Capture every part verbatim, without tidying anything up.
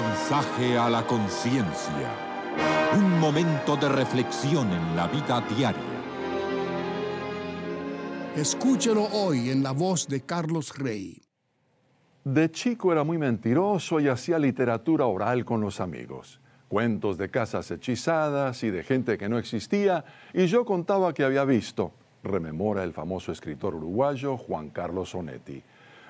mensaje a la conciencia. Un momento de reflexión en la vida diaria. Escúchelo hoy en la voz de Carlos Rey. De chico era muy mentiroso y hacía literatura oral con los amigos. Cuentos de casas hechizadas y de gente que no existía, y yo contaba que había visto, rememora el famoso escritor uruguayo Juan Carlos Onetti.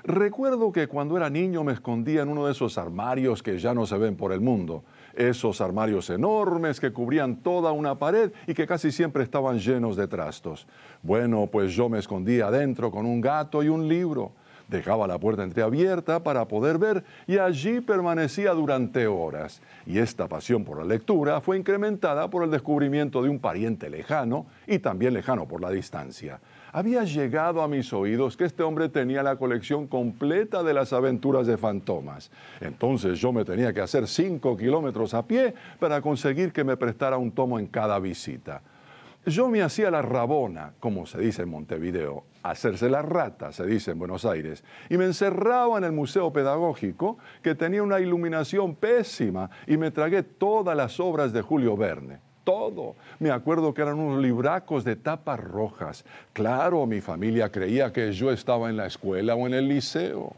Recuerdo que cuando era niño me escondía en uno de esos armarios que ya no se ven por el mundo. Esos armarios enormes que cubrían toda una pared y que casi siempre estaban llenos de trastos. Bueno, pues yo me escondía adentro con un gato y un libro. Dejaba la puerta entreabierta para poder ver y allí permanecía durante horas. Y esta pasión por la lectura fue incrementada por el descubrimiento de un pariente lejano y también lejano por la distancia. Había llegado a mis oídos que este hombre tenía la colección completa de las aventuras de Fantomas. Entonces yo me tenía que hacer cinco kilómetros a pie para conseguir que me prestara un tomo en cada visita. Yo me hacía la rabona, como se dice en Montevideo, hacerse la rata, se dice en Buenos Aires, y me encerraba en el Museo Pedagógico, que tenía una iluminación pésima, y me tragué todas las obras de Julio Verne. Todo. Me acuerdo que eran unos libracos de tapas rojas. Claro, mi familia creía que yo estaba en la escuela o en el liceo.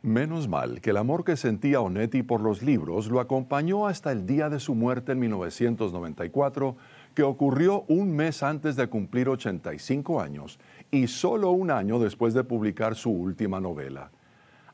Menos mal que el amor que sentía Onetti por los libros lo acompañó hasta el día de su muerte en mil novecientos noventa y cuatro, que ocurrió un mes antes de cumplir ochenta y cinco años y solo un año después de publicar su última novela.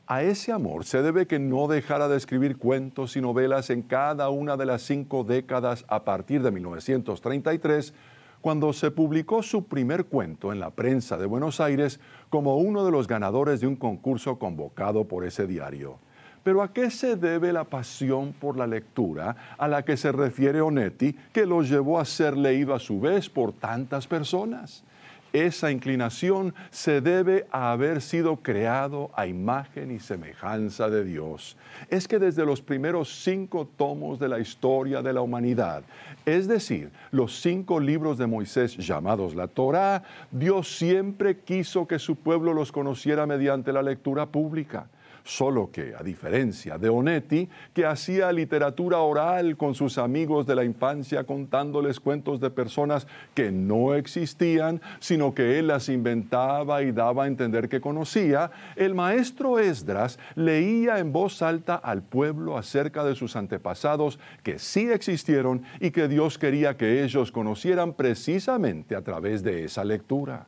A ese amor se debe que no dejara de escribir cuentos y novelas en cada una de las cinco décadas a partir de mil novecientos treinta y tres, cuando se publicó su primer cuento en la prensa de Buenos Aires como uno de los ganadores de un concurso convocado por ese diario. Pero ¿a qué se debe la pasión por la lectura a la que se refiere Onetti, que lo llevó a ser leído a su vez por tantas personas? Esa inclinación se debe a haber sido creado a imagen y semejanza de Dios. Es que desde los primeros cinco tomos de la historia de la humanidad, es decir, los cinco libros de Moisés llamados la Torá, Dios siempre quiso que su pueblo los conociera mediante la lectura pública. Solo que, a diferencia de Onetti, que hacía literatura oral con sus amigos de la infancia contándoles cuentos de personas que no existían, sino que él las inventaba y daba a entender que conocía, el maestro Esdras leía en voz alta al pueblo acerca de sus antepasados que sí existieron y que Dios quería que ellos conocieran precisamente a través de esa lectura.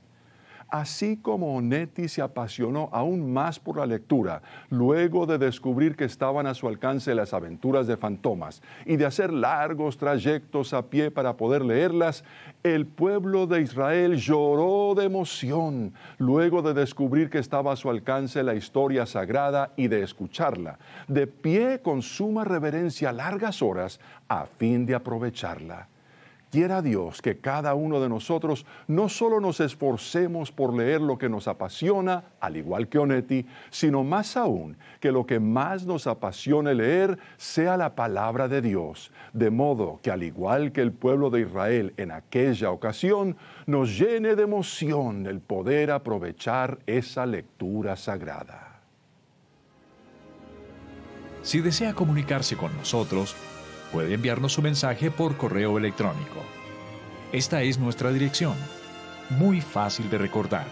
Así como Onetti se apasionó aún más por la lectura, luego de descubrir que estaban a su alcance las aventuras de Fantomas y de hacer largos trayectos a pie para poder leerlas, el pueblo de Israel lloró de emoción, luego de descubrir que estaba a su alcance la historia sagrada y de escucharla, de pie con suma reverencia largas horas a fin de aprovecharla. Quiera Dios que cada uno de nosotros no solo nos esforcemos por leer lo que nos apasiona, al igual que Onetti, sino más aún que lo que más nos apasione leer sea la palabra de Dios, de modo que al igual que el pueblo de Israel en aquella ocasión, nos llene de emoción el poder aprovechar esa lectura sagrada. Si desea comunicarse con nosotros, puede enviarnos su mensaje por correo electrónico. Esta es nuestra dirección, muy fácil de recordar: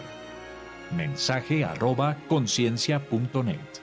mensaje arroba conciencia punto net.